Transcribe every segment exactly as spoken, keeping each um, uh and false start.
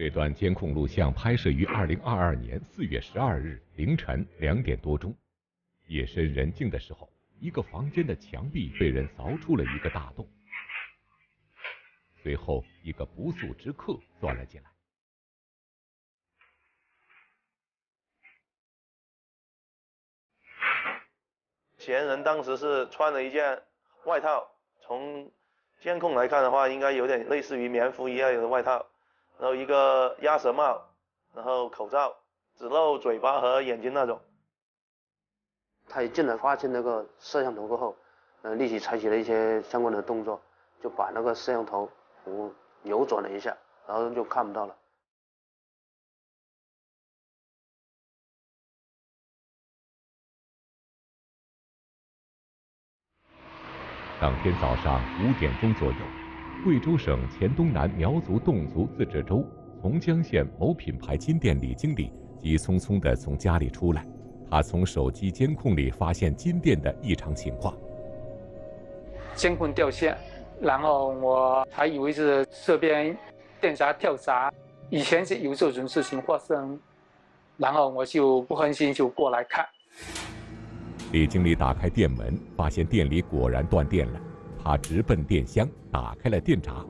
这段监控录像拍摄于二零二二年四月十二日凌晨两点多钟。夜深人静的时候，一个房间的墙壁被人凿出了一个大洞，随后一个不速之客钻了进来。 嫌疑人当时是穿了一件外套，从监控来看的话，应该有点类似于棉服一样的外套，然后一个鸭舌帽，然后口罩，只露嘴巴和眼睛那种。他一进来发现那个摄像头过后，呃，立即采取了一些相关的动作，就把那个摄像头嗯扭转了一下，然后就看不到了。 当天早上五点钟左右，贵州省黔东南苗族侗族自治州从江县某品牌金店李经理急匆匆地从家里出来，他从手机监控里发现金店的异常情况。监控掉线，然后我还以为是这边电闸跳闸，以前是有这种事情发生，然后我就不甘心就过来看。 李经理打开店门，发现店里果然断电了。他直奔电箱，打开了电闸。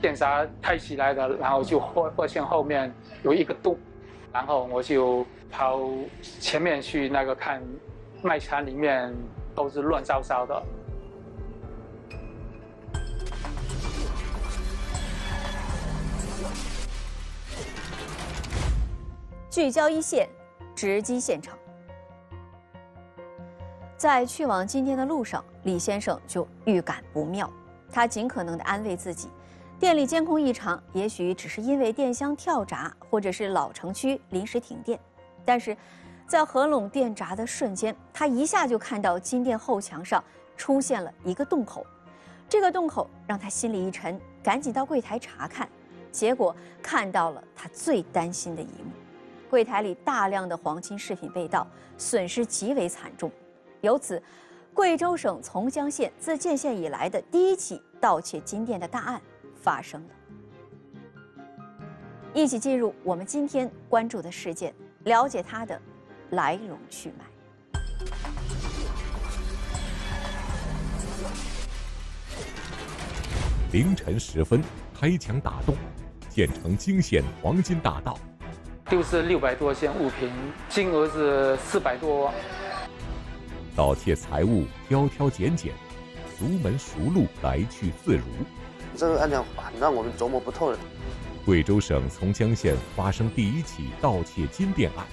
电闸开起来了，然后就发现后面有一个洞，然后我就跑前面去那个看，卖场里面都是乱糟糟的。聚焦一线，直击现场。 在去往金店的路上，李先生就预感不妙。他尽可能地安慰自己，店里监控异常，也许只是因为电箱跳闸，或者是老城区临时停电。但是，在合拢电闸的瞬间，他一下就看到金店后墙上出现了一个洞口。这个洞口让他心里一沉，赶紧到柜台查看，结果看到了他最担心的一幕：柜台里大量的黄金饰品被盗，损失极为惨重。 由此，贵州省从江县自建县以来的第一起盗窃金店的大案发生了。一起进入我们今天关注的事件，了解它的来龙去脉。凌晨时分，开墙打洞，建成惊现黄金大盗，丢失六百多件物品，金额是四百多。 盗窃财物挑挑拣拣，熟门熟路，来去自如。这个案件很让我们琢磨不透了。贵州省从江县发生第一起盗窃金店案，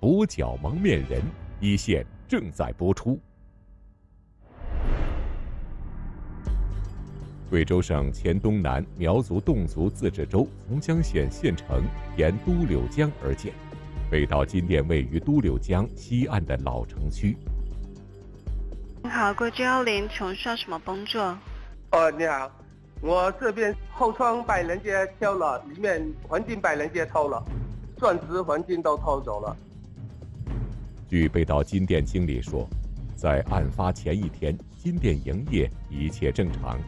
跛脚蒙面人一线正在播出。贵州省黔东南苗族侗族自治州从江县县城沿都柳江而建。 被盗金店位于都柳江西岸的老城区。你好，贵州幺零，请需要什么帮助？哦，你好，我这边后窗被人家敲了，里面黄金被人家偷了，钻石、黄金都偷走了。据被盗金店经理说，在案发前一天，金店营业一切正常，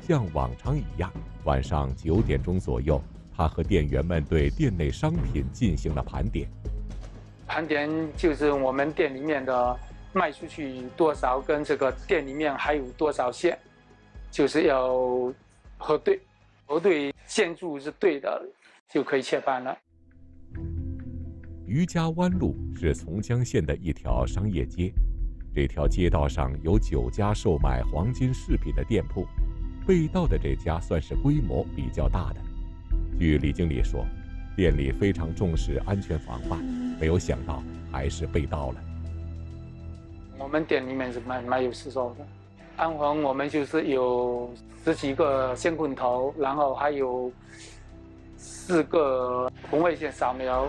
像往常一样。晚上九点钟左右。 他和店员们对店内商品进行了盘点，盘点就是我们店里面的卖出去多少，跟这个店里面还有多少线，就是要核对，核对线数是对的，就可以切盘了。余家湾路是从江县的一条商业街，这条街道上有九家售卖黄金饰品的店铺，被盗的这家算是规模比较大的。 据李经理说，店里非常重视安全防范，没有想到还是被盗了。我们店里面是蛮蛮有失手的，安防我们就是有十几个监控头，然后还有四个红外线扫描。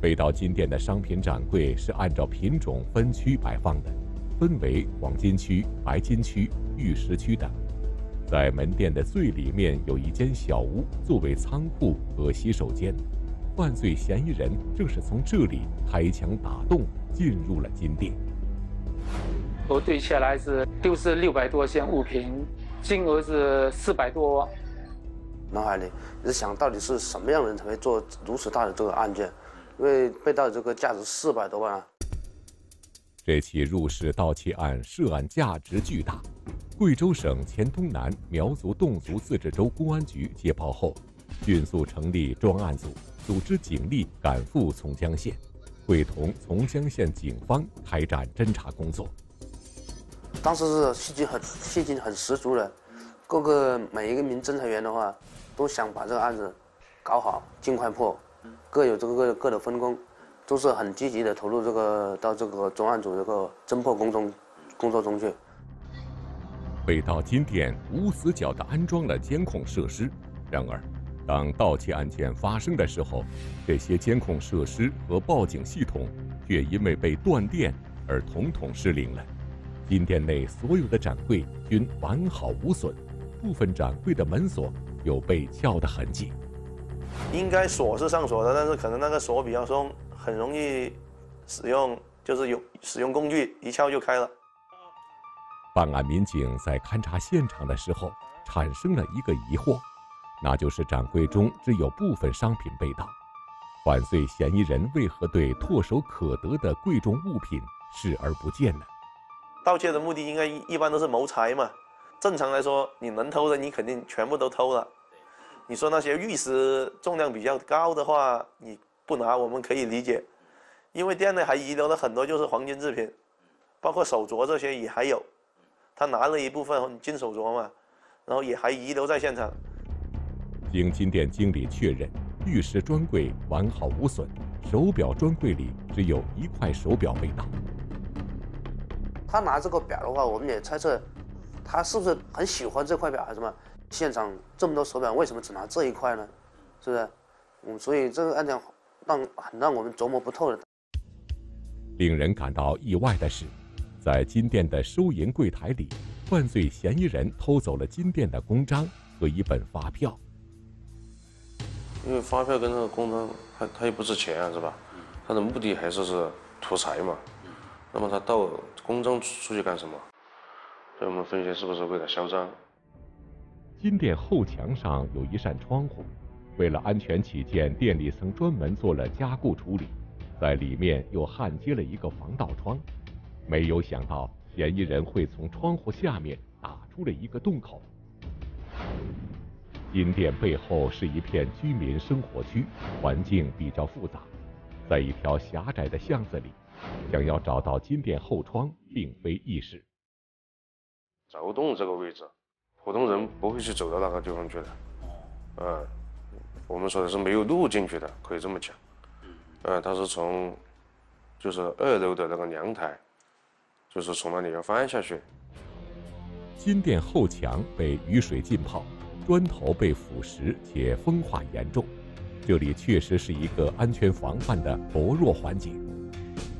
被盗金店的商品展柜是按照品种分区摆放的，分为黄金区、白金区、玉石区等。 在门店的最里面有一间小屋，作为仓库和洗手间。犯罪嫌疑人正是从这里开墙打洞进入了金店。核对下来是丢失六百多件物品，金额是四百多万。脑海里一直想到底是什么样的人才会做如此大的这个案件，因为被盗这个价值四百多万啊。这起入室盗窃案涉案价值巨大。贵州省黔东南苗族侗族自治州公安局接报后，迅速成立专案组，组织警力赶赴从江县，会同从江县警方开展侦查工作。 当时是细节很细节很十足的，各个每一个名侦查员的话，都想把这个案子搞好，尽快破，各有这个各的分工，都是很积极的投入这个到这个专案组这个侦破工中工作中去。被盗金店无死角地安装了监控设施，然而，当盗窃案件发生的时候，这些监控设施和报警系统却因为被断电而统统失灵了。 金店内所有的展柜均完好无损，部分展柜的门锁有被撬的痕迹。应该锁是上锁的，但是可能那个锁比较松，很容易使用，就是有使用工具一撬就开了。办案民警在勘察现场的时候，产生了一个疑惑，那就是展柜中只有部分商品被盗，犯罪嫌疑人为何对唾手可得的贵重物品视而不见呢？ 盗窃的目的应该一般都是谋财嘛，正常来说，你能偷的你肯定全部都偷了。你说那些玉石重量比较高的话，你不拿我们可以理解，因为店内还遗留了很多就是黄金制品，包括手镯这些也还有。他拿了一部分金手镯嘛，然后也还遗留在现场。经金店经理确认，玉石专柜完好无损，手表专柜里只有一块手表被盗。 他拿这个表的话，我们也猜测，他是不是很喜欢这块表还是什么？现场这么多手表，为什么只拿这一块呢？是不是？嗯，所以这个案件让很让我们琢磨不透的。令人感到意外的是，在金店的收银柜台里，犯罪嫌疑人偷走了金店的公章和一本发票。因为发票跟那个公章，它它也不值钱啊，是吧？它的目的还是是图财嘛。 那么他到公章出去干什么？所以我们分析是不是为了销赃？金店后墙上有一扇窗户，为了安全起见，店里曾专门做了加固处理，在里面又焊接了一个防盗窗。没有想到嫌疑人会从窗户下面打出了一个洞口。金店背后是一片居民生活区，环境比较复杂，在一条狭窄的巷子里。 想要找到金店后窗，并非易事。凿洞这个位置，普通人不会去走到那个地方去的。嗯，我们说的是没有路进去的，可以这么讲。嗯，他是从，就是二楼的那个阳台，就是从那里要翻下去。金店后墙被雨水浸泡，砖头被腐蚀且风化严重，这里确实是一个安全防范的薄弱环节。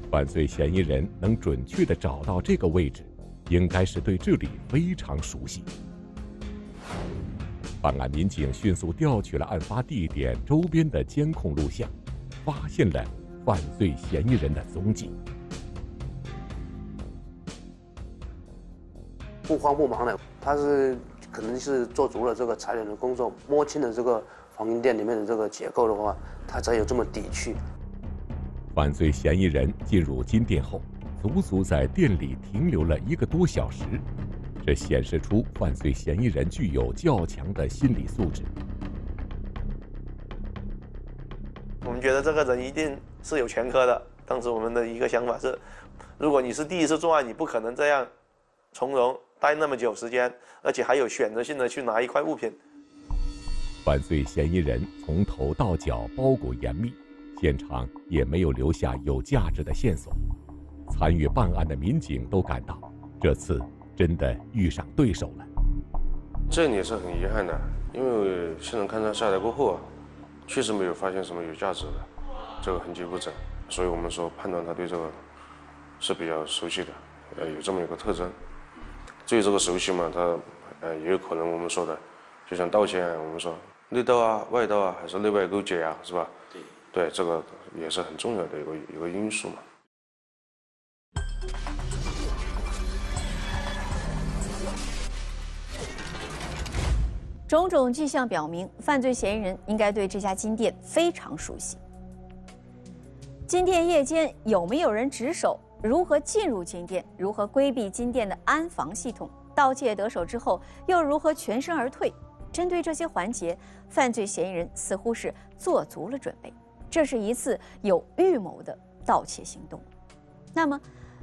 犯罪嫌疑人能准确地找到这个位置，应该是对这里非常熟悉。办案民警迅速调取了案发地点周边的监控录像，发现了犯罪嫌疑人的踪迹。不慌不忙的，他是可能是做足了这个踩点的工作，摸清了这个黄金店里面的这个结构的话，他才有这么底气。 犯罪嫌疑人进入金店后，足足在店里停留了一个多小时，这显示出犯罪嫌疑人具有较强的心理素质。我们觉得这个人一定是有前科的。当时我们的一个想法是，如果你是第一次作案，你不可能这样从容待那么久时间，而且还有选择性的去拿一块物品。犯罪嫌疑人从头到脚包裹严密。 现场也没有留下有价值的线索，参与办案的民警都感到，这次真的遇上对手了。这里是很遗憾的，因为现场勘查下来过后啊，确实没有发现什么有价值的这个痕迹物证，所以我们说判断他对这个是比较熟悉的，呃，有这么一个特征。至于这个熟悉嘛，他呃也有可能我们说的，就像盗窃，我们说内盗啊、外盗啊，还是内外勾结啊，是吧？对。 对，这个也是很重要的一个一个因素嘛。种种迹象表明，犯罪嫌疑人应该对这家金店非常熟悉。金店夜间有没有人值守？如何进入金店？如何规避金店的安防系统？盗窃得手之后，又如何全身而退？针对这些环节，犯罪嫌疑人似乎是做足了准备。这是一次有预谋的盗窃行动。那么，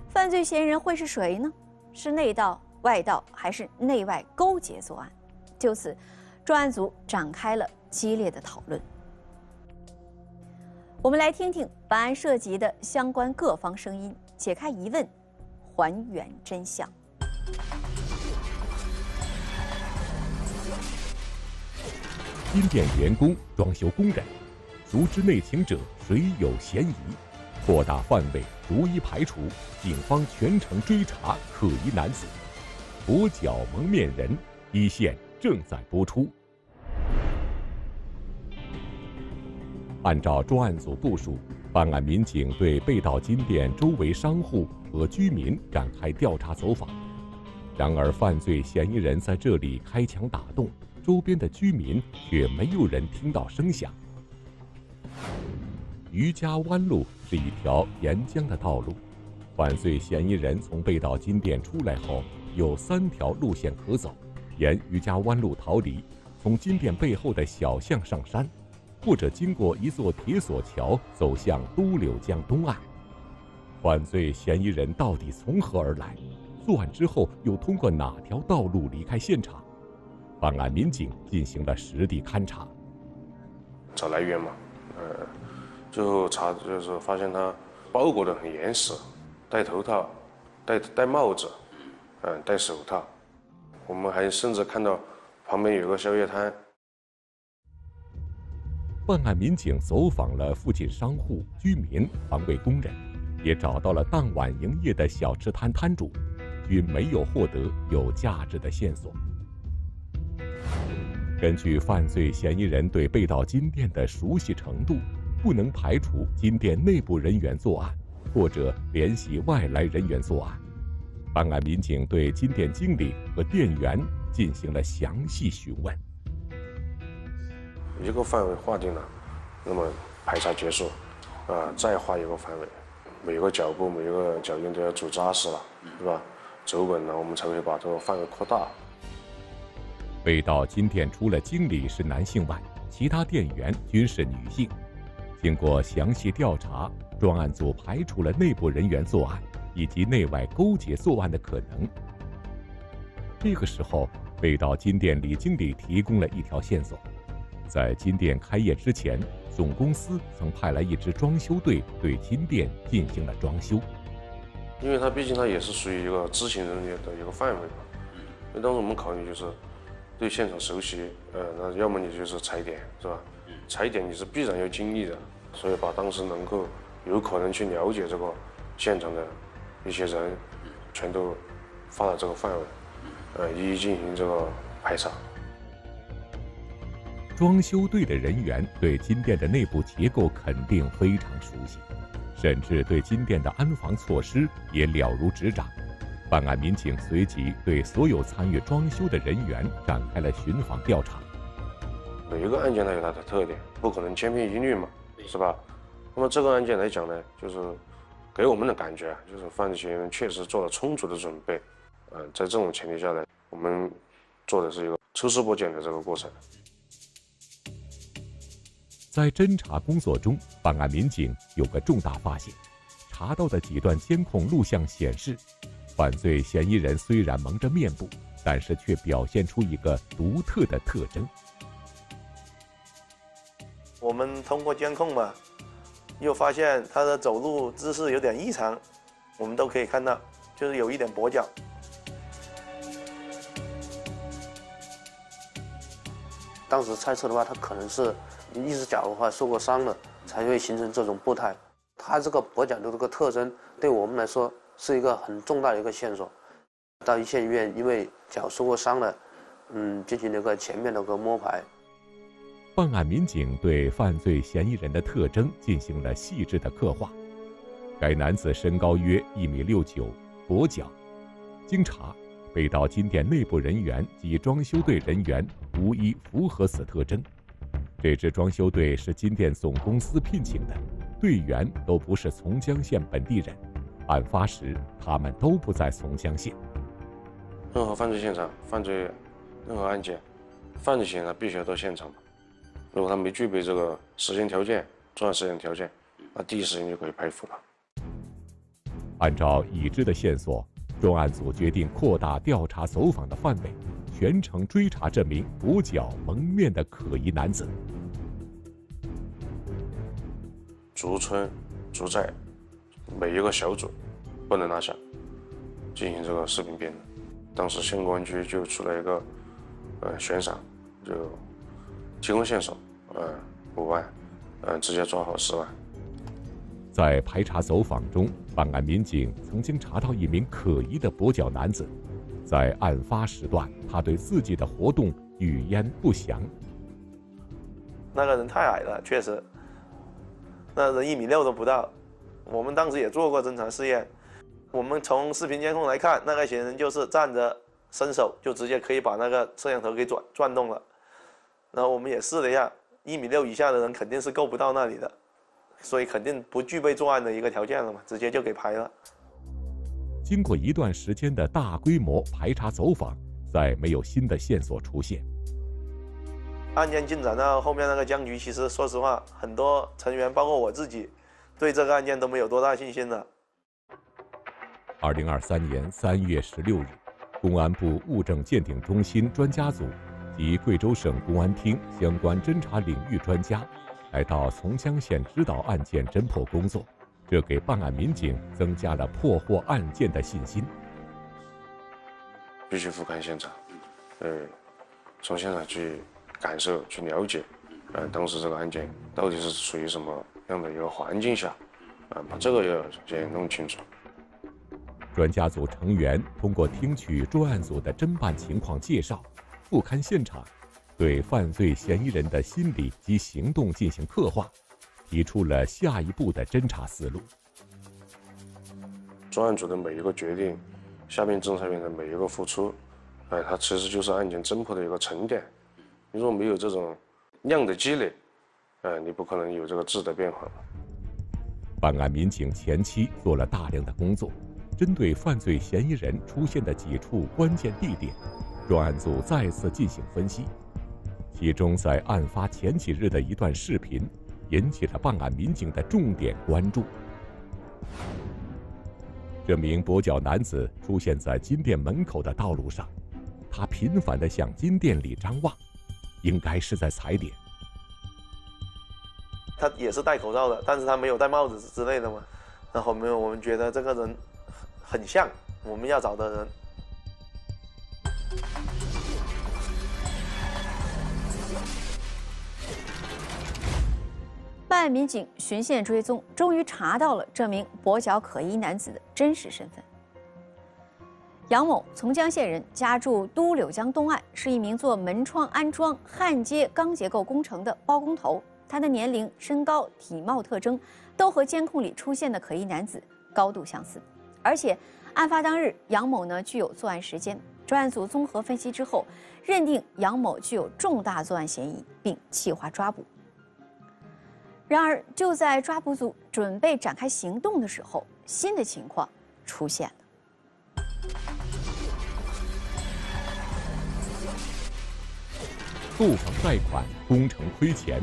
犯罪嫌疑人会是谁呢？是内盗、外盗，还是内外勾结作案？就此，专案组展开了激烈的讨论。我们来听听本案涉及的相关各方声音，解开疑问，还原真相。金店员工装修公然，熟知内情者谁有嫌疑？扩大范围，逐一排除。警方全程追查可疑男子，跛脚蒙面人一线正在播出。按照专案组部署，办案民警对被盗金店周围商户和居民展开调查走访。然而，犯罪嫌疑人在这里开枪打洞，周边的居民却没有人听到声响。余家湾路是一条沿江的道路，犯罪嫌疑人从被盗金店出来后，有三条路线可走：沿余家湾路逃离，从金店背后的小巷上山，或者经过一座铁索桥走向都柳江东岸。犯罪嫌疑人到底从何而来？作案之后又通过哪条道路离开现场？办案民警进行了实地勘查。找来源嘛，呃，最后查就是发现他包裹得很严实，戴头套，戴戴帽子，嗯、呃，戴手套。我们还甚至看到旁边有个宵夜摊。办案民警走访了附近商户、居民、环卫工人，也找到了当晚营业的小吃摊摊主，均没有获得有价值的线索。根据犯罪嫌疑人对被盗金店的熟悉程度，不能排除金店内部人员作案，或者联系外来人员作案。办案民警对金店经理和店员进行了详细询问。一个范围划定了，那么排查结束，啊、呃，再划一个范围，每个脚步、每个脚印都要走扎实了，是吧？走稳了，我们才会把这个范围扩大。被盗金店除了经理是男性外，其他店员均是女性。经过详细调查，专案组排除了内部人员作案以及内外勾结作案的可能。这个时候，被盗金店李经理提供了一条线索。在金店开业之前，总公司曾派来一支装修队对金店进行了装修。因为它毕竟它也是属于一个知情人员的一个范围嘛。那当时我们考虑就是对现场熟悉，呃，那要么你就是踩点，是吧？踩点你是必然要经历的，所以把当时能够有可能去了解这个现场的一些人，全都放到这个范围，呃，一一进行这个排查。装修队的人员对金店的内部结构肯定非常熟悉，甚至对金店的安防措施也了如指掌。办案民警随即对所有参与装修的人员展开了寻访调查。每一个案件它有它的特点，不可能千篇一律嘛，是吧？那么这个案件来讲呢，就是给我们的感觉就是犯罪嫌疑人确实做了充足的准备。嗯、呃，在这种前提下呢，我们做的是一个抽丝剥茧的这个过程。在侦查工作中，办案民警有个重大发现，查到的几段监控录像显示，犯罪嫌疑人虽然蒙着面部，但是却表现出一个独特的特征。我们通过监控嘛，又发现他的走路姿势有点异常，我们都可以看到，就是有一点跛脚。当时猜测的话，他可能是一只脚的话受过伤了，才会形成这种步态。他这个跛脚的这个特征，对我们来说是一个很重大的一个线索。到一线医院，因为脚受过伤了，嗯，进行了一个全面的一个摸排。办案民警对犯罪嫌疑人的特征进行了细致的刻画。该男子身高约一米六九，跛脚。经查，被盗金店内部人员及装修队人员无一符合此特征。这支装修队是金店总公司聘请的，队员都不是从江县本地人。案发时，他们都不在从江县。任何犯罪现场、犯罪任何案件，犯罪嫌疑人必须要到现场。如果他没具备这个实行条件、作案实行条件，那第一时间就可以排除了。 按照已知的线索，重案组决定扩大调查走访的范围，全程追查这名裹脚蒙面的可疑男子。逐村、逐寨，每一个小组不能拿下，进行这个视频辨认。当时县公安局就出了一个呃悬赏，就提供线索，呃五万，呃直接抓获十万。 在排查走访中，办案民警曾经查到一名可疑的跛脚男子。在案发时段，他对自己的活动语焉不详。那个人太矮了，确实，那人一米六都不到。我们当时也做过侦查试验，我们从视频监控来看，那个嫌疑人就是站着伸手就直接可以把那个摄像头给转转动了。然后我们也试了一下，一米六以下的人肯定是够不到那里的。 所以肯定不具备作案的一个条件了嘛，直接就给排了。经过一段时间的大规模排查走访，再没有新的线索出现。案件进展到后面那个僵局，其实说实话，很多成员包括我自己，对这个案件都没有多大信心了。二零二三年三月十六日，公安部物证鉴定中心专家组及贵州省公安厅相关侦查领域专家。 来到从江县指导案件侦破工作，这给办案民警增加了破获案件的信心。必须俯瞰现场，呃，从现场去感受、去了解，呃，当时这个案件到底是属于什么样的一个环境下，啊、呃，把这个要先弄清楚。专家组成员通过听取专案组的侦办情况介绍，俯瞰现场。 对犯罪嫌疑人的心理及行动进行刻画，提出了下一步的侦查思路。专案组的每一个决定，下面侦查员的每一个付出，哎，它其实就是案件侦破的一个沉淀。你如果没有这种量的积累，哎，你不可能有这个质的变化。办案民警前期做了大量的工作，针对犯罪嫌疑人出现的几处关键地点，专案组再次进行分析。 其中，在案发前几日的一段视频，引起了办案民警的重点关注。这名跛脚男子出现在金店门口的道路上，他频繁地向金店里张望，应该是在踩点。他也是戴口罩的，但是他没有戴帽子之类的嘛。然后我们我们觉得这个人很像我们要找的人。 办案民警循线追踪，终于查到了这名跛脚可疑男子的真实身份。杨某，从江县人，家住都柳江东岸，是一名做门窗安装、焊接钢结构工程的包工头。他的年龄、身高、体貌特征都和监控里出现的可疑男子高度相似，而且案发当日，杨某呢具有作案时间。专案组综合分析之后，认定杨某具有重大作案嫌疑，并计划抓捕。 然而，就在抓捕组准备展开行动的时候，新的情况出现了。购房贷款、工程亏钱，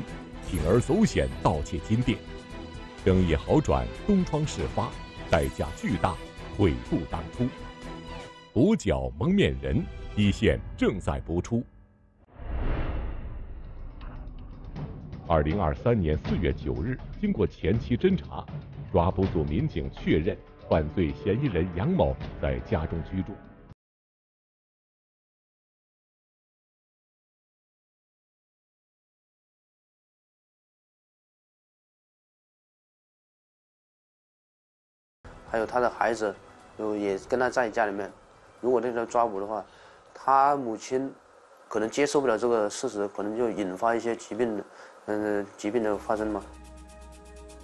铤而走险盗窃金店，生意好转，东窗事发，代价巨大，悔不当初。跛脚蒙面人，一线正在播出。 二零二三年四月九日，经过前期侦查，抓捕组民警确认犯罪嫌疑人杨某在家中居住。还有他的孩子，有也跟他在家里面。如果那时候抓捕的话，他母亲可能接受不了这个事实，可能就引发一些疾病的。 嗯，疾病的发生吗？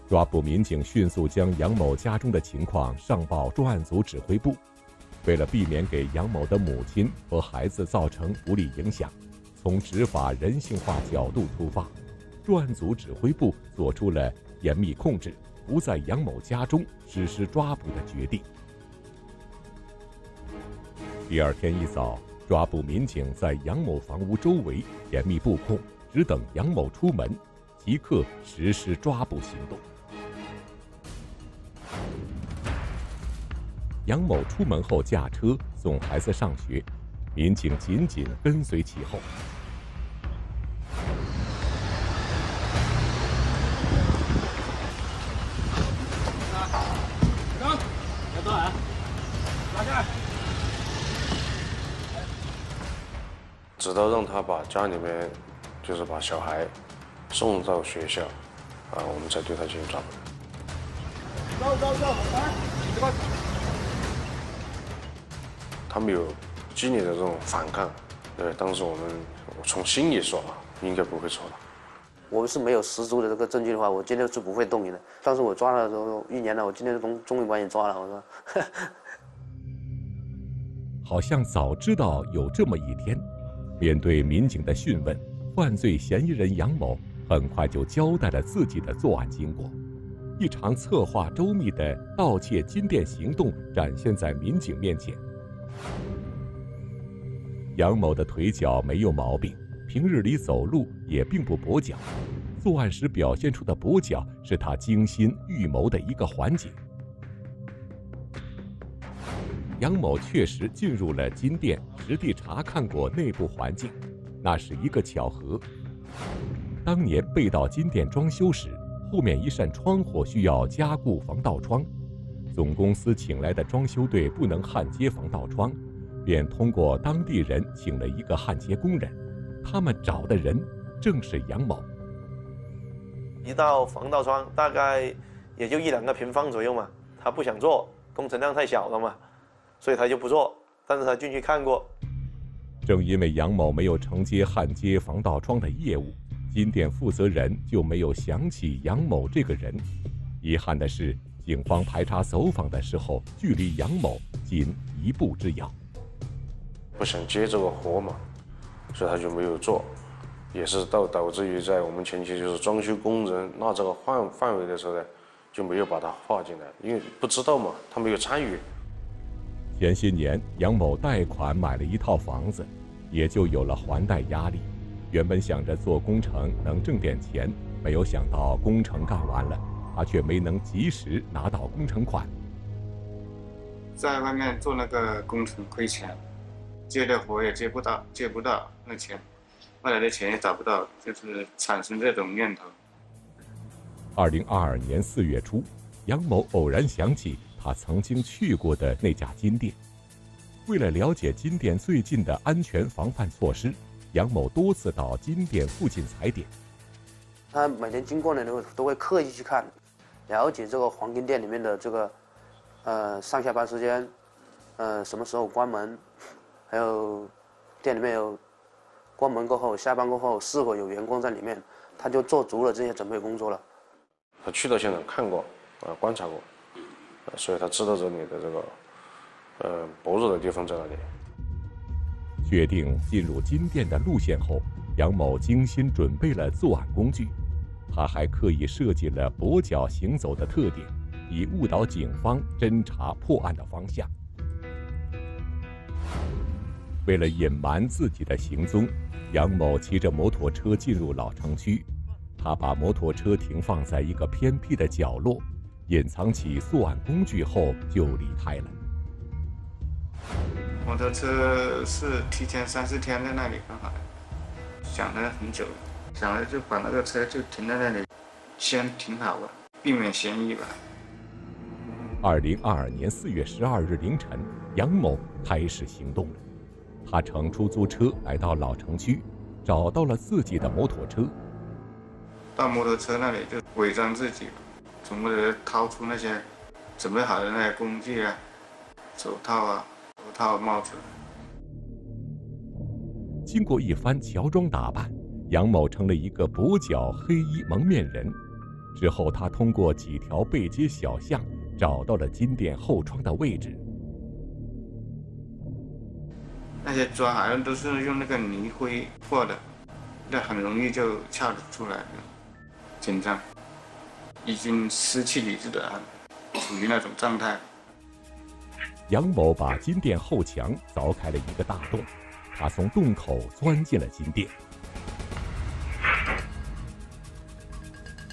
抓捕民警迅速将杨某家中的情况上报专案组指挥部，为了避免给杨某的母亲和孩子造成不利影响，从执法人性化角度出发，专案组指挥部做出了严密控制，不在杨某家中实施抓捕的决定。第二天一早，抓捕民警在杨某房屋周围严密布控，只等杨某出门，即刻实施抓捕行动。 杨某出门后驾车送孩子上学，民警紧紧跟随其后。直到让他把家里面，就是把小孩送到学校，啊，我们才对他进行抓捕。走走走，来，这边。 他们有激烈的这种反抗，对，当时我们从心里说啊，应该不会错的。我们是没有十足的这个证据的话，我今天是不会动你的。当时我抓他的时候，一年了，我今天终终于把你抓了。我说，好像早知道有这么一天。面对民警的讯问，犯罪嫌疑人杨某很快就交代了自己的作案经过。 一场策划周密的盗窃金店行动展现在民警面前。杨某的腿脚没有毛病，平日里走路也并不跛脚，作案时表现出的跛脚是他精心预谋的一个环节。杨某确实进入了金店，实地查看过内部环境，那是一个巧合。当年被盗金店装修时， 后面一扇窗户需要加固防盗窗，总公司请来的装修队不能焊接防盗窗，便通过当地人请了一个焊接工人。他们找的人正是杨某。一道防盗窗大概也就一两个平方左右嘛，他不想做，工程量太小了嘛，所以他就不做。但是他进去看过。正因为杨某没有承接焊接防盗窗的业务， 金店负责人就没有想起杨某这个人。遗憾的是，警方排查走访的时候，距离杨某仅一步之遥。不想接这个活嘛，所以他就没有做，也是到导致于在我们前期就是装修工人纳这个范范围的时候呢，就没有把他划进来，因为不知道嘛，他没有参与。前些年，杨某贷款买了一套房子，也就有了还贷压力。 原本想着做工程能挣点钱，没有想到工程干完了，他却没能及时拿到工程款。在外面做那个工程亏钱，接的活也接不到，接不到那钱，后来的钱也找不到，就是产生这种念头。二零二二年四月初，杨某偶然想起他曾经去过的那家金店，为了了解金店最近的安全防范措施， 杨某多次到金店附近踩点，他每天经过呢都都会刻意去看，了解这个黄金店里面的这个，呃上下班时间，呃什么时候关门，还有店里面有关门过后、下班过后是否有员工在里面，他就做足了这些准备工作了。他去到现场看过，呃观察过，所以他知道这里的这个，呃薄弱的地方在哪里。 确定进入金店的路线后，杨某精心准备了作案工具，他还刻意设计了跛脚行走的特点，以误导警方侦查破案的方向。为了隐瞒自己的行踪，杨某骑着摩托车进入老城区，他把摩托车停放在一个偏僻的角落，隐藏起作案工具后就离开了。 摩托车是提前三四天在那里刚好，想了很久，想了就把那个车就停在那里，先停好吧，避免嫌疑吧。二零二二年四月十二日凌晨，杨某开始行动了。他乘出租车来到老城区，找到了自己的摩托车。到摩托车那里就伪装自己，从那里掏出那些准备好的那些工具啊，手套啊。 手套、帽子。经过一番乔装打扮，杨某成了一个跛脚黑衣蒙面人。之后，他通过几条背街小巷找到了金店后窗的位置。些砖好像都是用那个泥灰破的，那很容易就撬得出来的。紧张，已经失去理智的，处于那种状态。杨某把金店后墙凿开了一个大洞，他从洞口钻进了金店。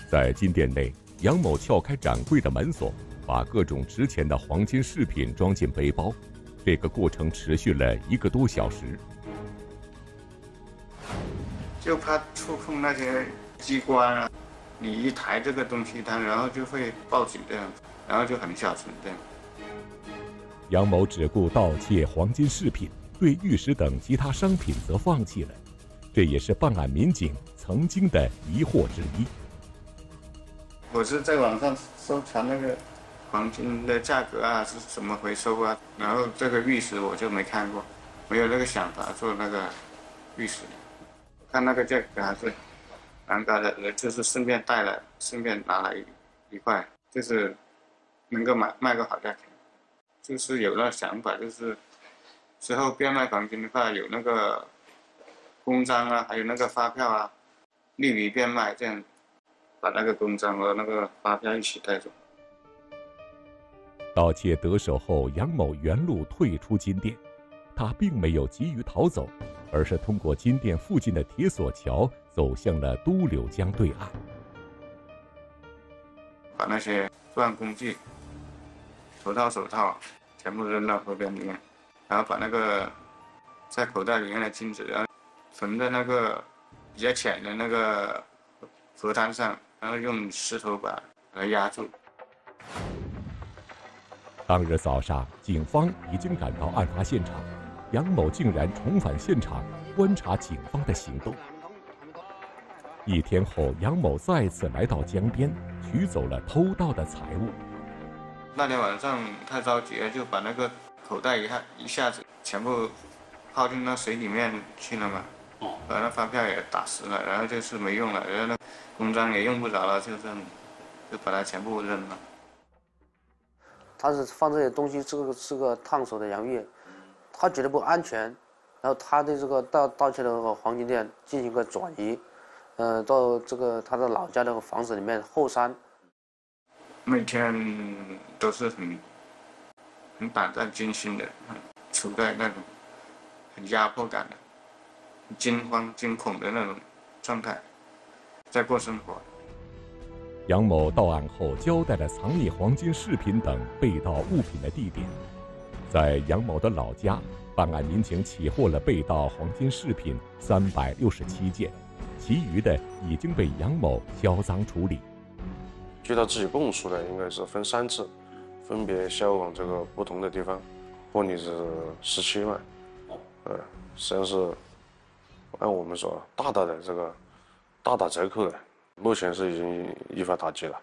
在金店内，杨某撬开展柜的门锁，把各种值钱的黄金饰品装进背包。 这个过程持续了一个多小时，就怕触碰那些机关啊，你一抬这个东西，它然后就会报警的，然后就很小心的。杨某只顾盗窃黄金饰品，对玉石等其他商品则放弃了，这也是办案民警曾经的疑惑之一。我是在网上搜查那个。 黄金的价格啊是怎么回收啊？然后这个玉石我就没看过，没有那个想法做那个玉石。看那个价格还是蛮高的，就是顺便带了，顺便拿来一块，就是能够买卖个好价钱。就是有那想法，就是之后变卖黄金的话，有那个公章啊，还有那个发票啊，利于变卖，这样把那个公章和那个发票一起带走。 盗窃得手后，杨某原路退出金店，他并没有急于逃走，而是通过金店附近的铁索桥走向了都柳江对岸。把那些作案工具、头套、手套全部扔到河边里面，然后把那个在口袋里面的金子，然后存在那个比较浅的那个河滩上，然后用石头把它压住。 当日早上，警方已经赶到案发现场，杨某竟然重返现场观察警方的行动。一天后，杨某再次来到江边，取走了偷盗的财物。那天晚上太着急了，就把那个口袋一下一下子全部泡进那水里面去了嘛。把那发票也打湿了，然后就是没用了，然后那公章也用不着了，就这样，就把它全部扔了。 他是放这些东西，这个是个烫手的洋芋，他觉得不安全，然后他对这个盗盗窃的黄金店进行个转移，呃，到这个他的老家的房子里面后山。每天都是很很胆战心惊的，处在那种很压迫感的、惊慌惊恐的那种状态，在过生活。 杨某到案后交代了藏匿黄金饰品等被盗物品的地点，在杨某的老家，办案民警起获了被盗黄金饰品三百六十七件，其余的已经被杨某销赃处理。据他自己供述的，应该是分三次，分别销往这个不同的地方，获利是十七万，呃，实际上是按我们说大大的这个大打折扣的。 目前是已经依法打击了，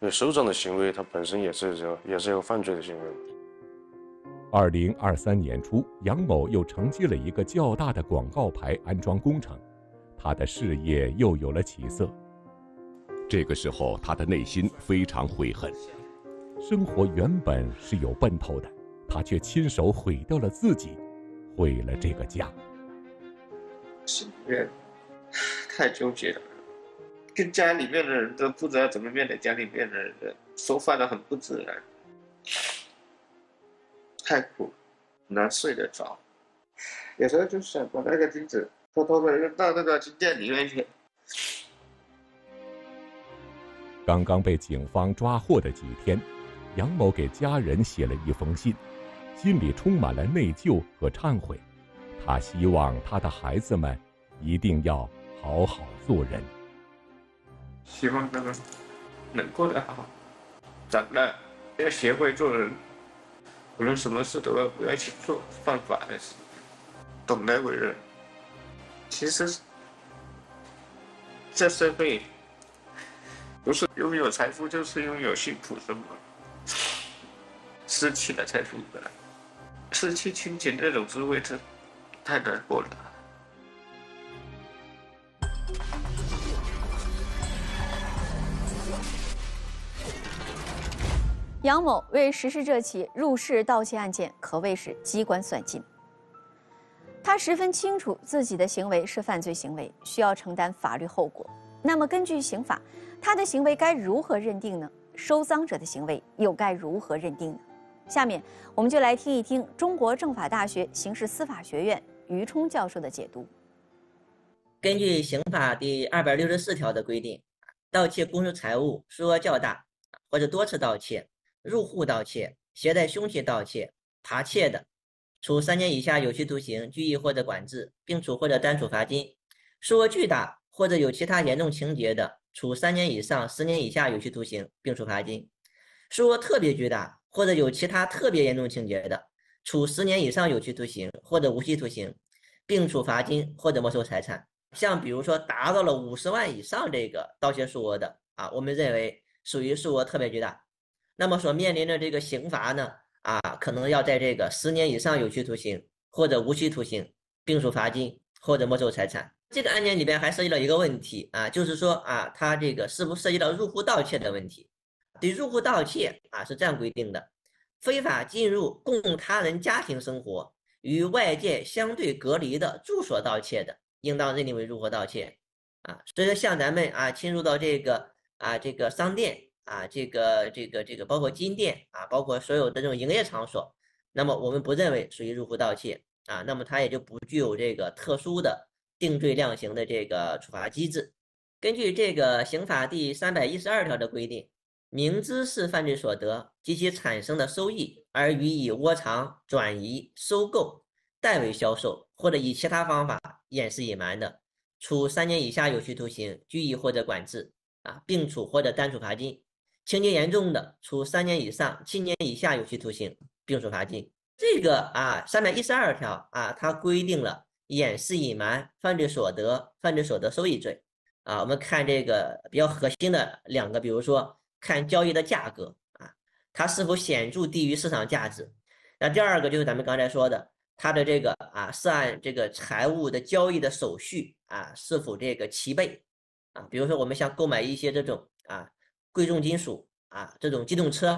因为收赃的行为，它本身也是这也是一个犯罪的行为。二零二三年初，杨某又承接了一个较大的广告牌安装工程，他的事业又有了起色。这个时候，他的内心非常悔恨，生活原本是有奔头的，他却亲手毁掉了自己，毁了这个家。心里面太纠结了。 跟家里面的人都不知道怎么面对家里面的人，说话都很不自然，太苦，难睡得着。有时候就想把那个金子偷偷的扔到那个金店里面去。刚刚被警方抓获的几天，杨某给家人写了一封信，心里充满了内疚和忏悔。他希望他的孩子们一定要好好做人。 希望他们能过得好，长大要学会做人，无论什么事都要不要去做犯法的事，懂得为人。其实，这社会不是拥有财富就是拥有幸福生活，失去了财富本来，失去亲情这种滋味，这太难过了。 杨某为实施这起入室盗窃案件，可谓是机关算尽。他十分清楚自己的行为是犯罪行为，需要承担法律后果。那么，根据刑法，他的行为该如何认定呢？收赃者的行为又该如何认定呢？下面我们就来听一听中国政法大学刑事司法学院于冲教授的解读。根据刑法第二百六十四条的规定，盗窃公私财物数额较大，或者多次盗窃、入户盗窃、携带凶器盗窃、扒窃的，处三年以下有期徒刑、拘役或者管制，并处或者单处罚金；数额巨大或者有其他严重情节的，处三年以上十年以下有期徒刑，并处罚金；数额特别巨大或者有其他特别严重情节的，处十年以上有期徒刑或者无期徒刑，并处罚金或者没收财产。像比如说达到了五十万以上这个盗窃数额的啊，我们认为属于数额特别巨大，那么所面临的这个刑罚呢啊，可能要在这个十年以上有期徒刑或者无期徒刑，并处罚金或者没收财产。这个案件里边还涉及到一个问题啊，就是说啊，它这个是不是涉及到入户盗窃的问题？对入户盗窃啊是这样规定的：非法进入供他人家庭生活与外界相对隔离的住所盗窃的，应当认定为入户盗窃，啊，所以说像咱们啊侵入到这个啊这个商店啊这个这个这个包括金店啊，包括所有的这种营业场所，那么我们不认为属于入户盗窃啊，那么它也就不具有这个特殊的定罪量刑的这个处罚机制。根据这个刑法第三百一十二条的规定，明知是犯罪所得及其产生的收益而予以窝藏、转移、收购、代为销售或者以其他方法掩饰隐瞒的，处三年以下有期徒刑、拘役或者管制啊，并处或者单处罚金；情节严重的，处三年以上七年以下有期徒刑，并处罚金。这个啊，三百一十二条啊，它规定了掩饰隐瞒犯罪所得、犯罪所得收益罪啊。我们看这个比较核心的两个，比如说看交易的价格啊，它是否显著低于市场价值。那第二个就是咱们刚才说的，他的这个啊涉案这个财物的交易的手续啊是否这个齐备啊，比如说我们像购买一些这种啊贵重金属啊这种机动车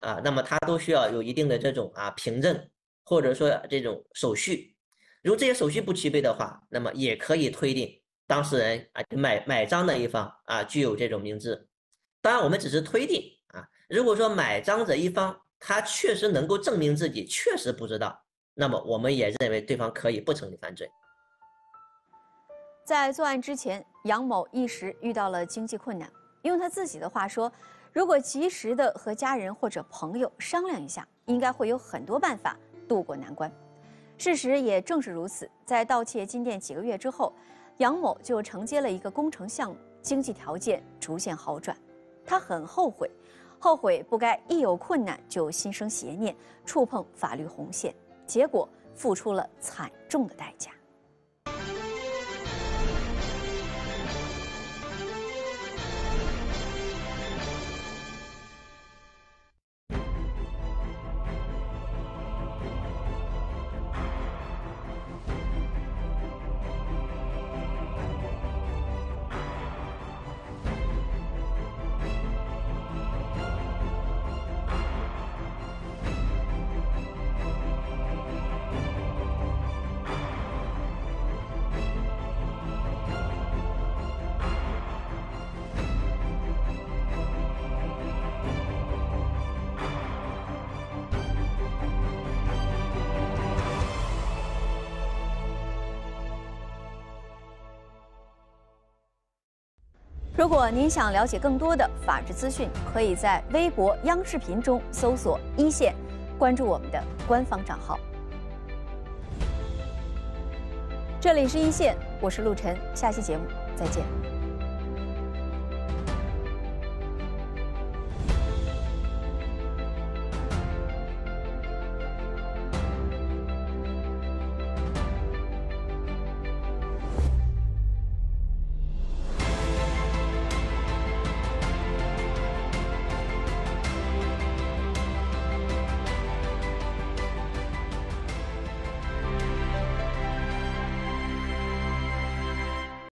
啊，那么它都需要有一定的这种啊凭证或者说这种手续，如果这些手续不齐备的话，那么也可以推定当事人啊买买赃的一方啊具有这种明知。当然我们只是推定啊，如果说买赃者一方他确实能够证明自己确实不知道，那么我们也认为对方可以不成立犯罪。在作案之前，杨某一时遇到了经济困难，用他自己的话说，如果及时的和家人或者朋友商量一下，应该会有很多办法渡过难关。事实也正是如此，在盗窃金店几个月之后，杨某就承接了一个工程项目，经济条件逐渐好转。他很后悔，后悔不该一有困难就心生邪念，触碰法律红线。结果付出了惨重的代价。如果您想了解更多的法治资讯，可以在微博、央视频中搜索“一线”，关注我们的官方账号。这里是一线，我是陆晨，下期节目再见。